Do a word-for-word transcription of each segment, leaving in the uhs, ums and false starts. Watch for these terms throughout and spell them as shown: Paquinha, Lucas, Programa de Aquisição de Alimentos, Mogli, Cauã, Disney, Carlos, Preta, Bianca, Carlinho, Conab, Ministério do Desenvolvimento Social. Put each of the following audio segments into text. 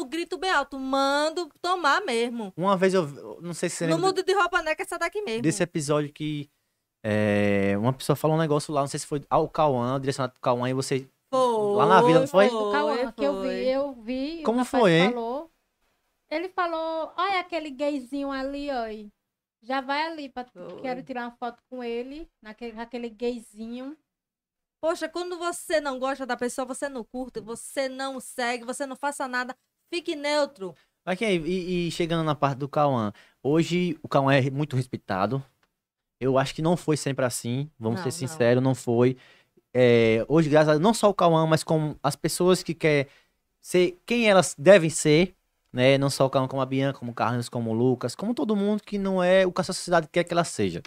o grito bem alto. Mando tomar mesmo. Uma vez eu... Não sei se você lembra... Não muda de roupa, né? Que essa daqui mesmo. Desse episódio que... É, uma pessoa falou um negócio lá, não sei se foi ao Cauã, direcionado pro Cauã, e você... Foi, lá na vila, não foi? Foi, Cauã, que eu vi, eu vi. Como foi, hein? Falou, ele falou, olha aquele gayzinho ali, ó. Já vai ali, pra... quero tirar uma foto com ele, naquele, aquele gayzinho. Poxa, quando você não gosta da pessoa, você não curta, você não segue, você não faça nada, fique neutro. Ok, e, e chegando na parte do Cauã, hoje o Cauã é muito respeitado. Eu acho que não foi sempre assim, vamos não, ser sinceros, não, não foi. É, hoje, graças a Deus, não só o Cauã, mas como as pessoas que querem ser quem elas devem ser, né? Não só o Cauã, como a Bianca, como o Carlos, como o Lucas, como todo mundo que não é o que a sociedade quer que ela seja.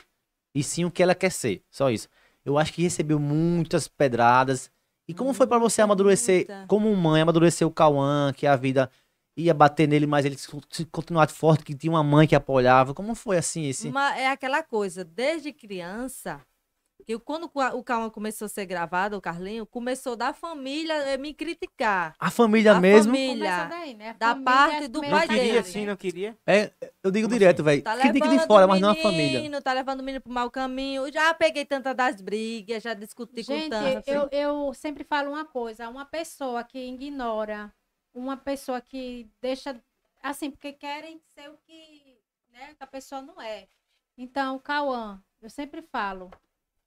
E sim o que ela quer ser, só isso. Eu acho que recebeu muitas pedradas. E como foi pra você amadurecer, como mãe, amadurecer o Cauã, que a vida ia bater nele, mas ele continuava forte, que tinha uma mãe que apoiava? Como foi assim esse? Uma, é aquela coisa, desde criança, eu, quando o Cauã começou a ser gravado, o Carlinho, começou da família me criticar. A família a mesmo? Família, daí, né? A da família parte do pai dele. Não queria, sim, não queria. É, eu digo direto, velho. Tá critica de fora, mas não a família. Tá levando o menino pro mau caminho. Eu já peguei tanta das brigas, já discuti Gente, com tanto. Gente, eu, eu sempre falo uma coisa. Uma pessoa que ignora, uma pessoa que deixa... Assim, porque querem ser o que, né, que a pessoa não é. Então, o Cauã, eu sempre falo...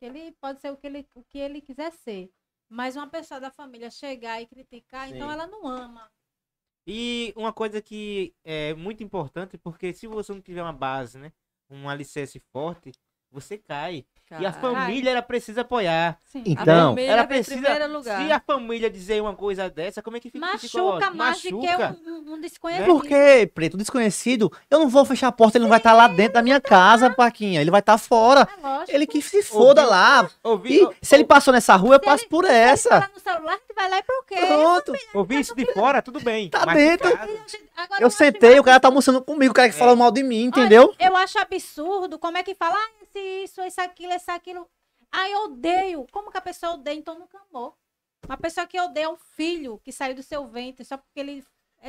Ele pode ser o que ele, o que ele quiser ser. Mas uma pessoa da família chegar e criticar, sim, então ela não ama. E uma coisa que é muito importante, porque se você não tiver uma base, né? Um alicerce forte, você cai. Cai. E a família, ela precisa apoiar. Sim. Então, ela precisa... Lugar. Se a família dizer uma coisa dessa, como é que fica? Machuca mais do que um, um desconhecido. Por quê, Preto? Desconhecido, eu não vou fechar a porta, ele não vai estar tá lá dentro da minha casa, Paquinha. Ele vai estar tá fora. Ah, ele que se foda ouvi, lá. Ouvi, e ouvi, se ele passou nessa rua, eu passo ele, por essa. Se ele falar no celular, tu vai lá e pro quê? Pronto. Ouvir isso de fora, tudo bem. Tá dentro. Eu sentei, o cara tá almoçando comigo, o cara que é. falou mal de mim, entendeu? Olha, eu acho absurdo. Como é que fala esse, isso, isso, aquilo, isso, aquilo? Ah, eu odeio. Como que a pessoa odeia? Então nunca amou. Uma pessoa que odeia um filho que saiu do seu ventre só porque ele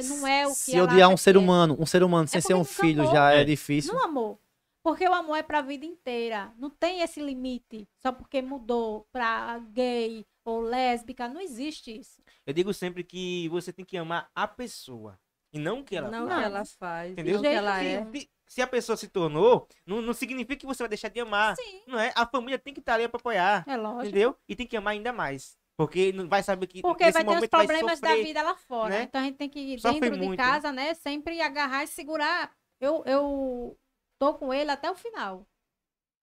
não é o que se ela odiar um ser humano, um ser humano sem é ser um filho amou, já é difícil. Não amou. Porque o amor é pra vida inteira. Não tem esse limite. Só porque mudou pra gay ou lésbica. Não existe isso. Eu digo sempre que você tem que amar a pessoa. E não o que ela não faz. Não o que ela faz. Entendeu? O que ela se, é. Se a pessoa se tornou, não, não significa que você vai deixar de amar. Sim. Não é? A família tem que estar ali pra apoiar. É lógico. Entendeu? E tem que amar ainda mais. Porque não vai saber que Porque vai ter os problemas sofrer, da vida lá fora. Né? Então a gente tem que ir Sofre dentro muito. de casa, né? Sempre agarrar e segurar. Eu... eu... Tô com ele até o final.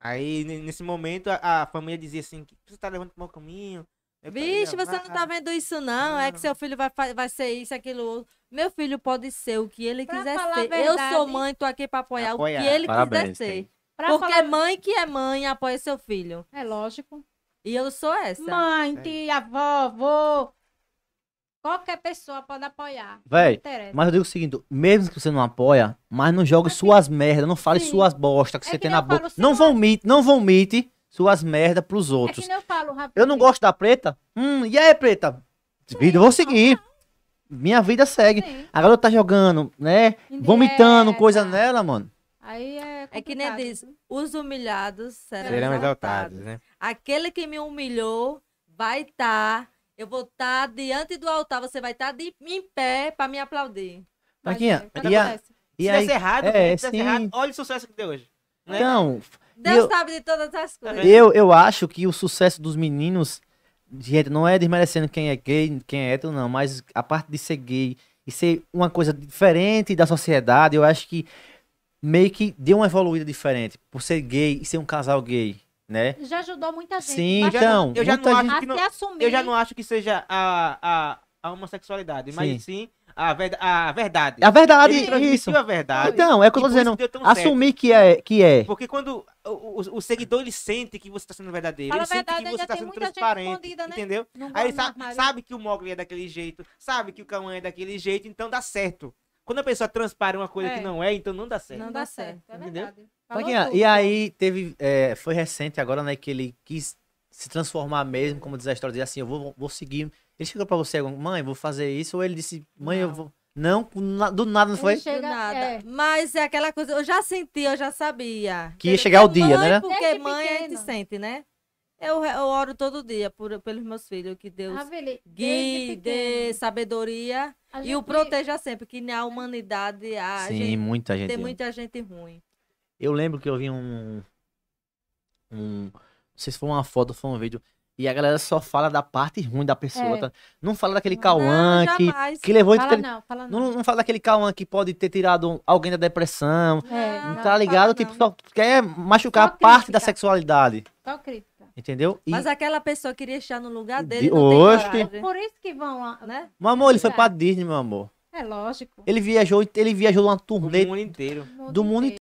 Aí, nesse momento, a, a família dizia assim, que você tá levando pro mau caminho. Vixe, você não tá vendo isso, não. É que seu filho vai, vai ser isso, aquilo. Meu filho pode ser o que ele pra quiser ser. Verdade, eu sou mãe, tô aqui pra apoiar, apoiar. o que ele Parabéns, quiser ser. Porque falar... mãe que é mãe apoia seu filho. É lógico. E eu sou essa. Mãe, é. tia, avó, avô. Qualquer pessoa pode apoiar. Véi, mas eu digo o seguinte, mesmo que você não apoia, mas não jogue é suas que... merdas, não fale Sim. suas bostas que é você que tem na boca. Falo, não vomite, não vomite suas merdas pros outros. É que eu, falo, eu não gosto da Preta? Hum, e aí, Preta? Sim, vida eu vou seguir. Não, não. Minha vida segue. Sim. A garota tá jogando, né? Indireta. Vomitando coisa nela, mano. Aí é, é que nem diz, os humilhados serão, serão exaltados. exaltados, né? Aquele que me humilhou vai estar... Tá... Eu vou estar diante do altar, você vai estar de, em pé para me aplaudir. Paquinha, e, a, e se aí... Se errado, é, se errado, olha o sucesso que deu hoje. Né? Então... Deus eu, sabe de todas as coisas. Eu, eu acho que o sucesso dos meninos, gente, não é desmerecendo quem é gay, quem é hétero, não, mas a parte de ser gay e ser uma coisa diferente da sociedade, eu acho que meio que deu uma evoluída diferente por ser gay e ser um casal gay. Né? Já ajudou muita gente. Sim, então. Eu já, não acho gente... que não, eu já não acho que seja a, a, a homossexualidade, sim. mas sim a, ver, a verdade. A verdade, Ele isso. a verdade. Então, é o que eu tô dizendo. Assumir certo. que é, que é. Porque quando o, o, o seguidor, ele sente que você tá sendo verdadeiro. Fala ele verdade, sente que você tá sendo transparente, né? Entendeu? Aí ele sabe, sabe que o Mogli é daquele jeito, sabe que o Cauã é daquele jeito, então dá certo. Quando a pessoa transpara uma coisa é. que não é, então não dá certo. Não, não dá certo, certo. É entendeu? Verdade. Paquinha, tudo, e aí teve, é, foi recente agora, né, que ele quis se transformar mesmo, como diz a história, dizer assim, eu vou, vou seguir. Ele chegou pra você, mãe, vou fazer isso, ou ele disse, mãe, não. eu vou... Não, do nada, não foi? Não chega, do nada. É. Mas é aquela coisa, eu já senti, eu já sabia. Que ia chegar o dia, né? Porque mãe a gente sente, né? Eu, eu oro todo dia por, pelos meus filhos, que Deus guie, dê sabedoria e o proteja sempre, que na humanidade a Sim, gente, muita gente tem ruim. muita gente ruim. Eu lembro que eu vi um, um... Não sei se foi uma foto ou foi um vídeo... E a galera só fala da parte ruim da pessoa. É. Tá? Não fala daquele Cauã que, que levou... Fala entre... não, fala não. Não, não fala daquele Cauã que pode ter tirado alguém da depressão. É, não, não tá ligado? Tipo, não. Só quer machucar só a parte crítica. Da sexualidade. Só crítica. Entendeu? E... Mas aquela pessoa queria estar no lugar dele. De... Não tem que... Por isso que vão lá, né? Meu amor, ele foi pra Disney, meu amor. É lógico. Ele viajou, ele viajou numa turnê... Do mundo inteiro. Do mundo inteiro.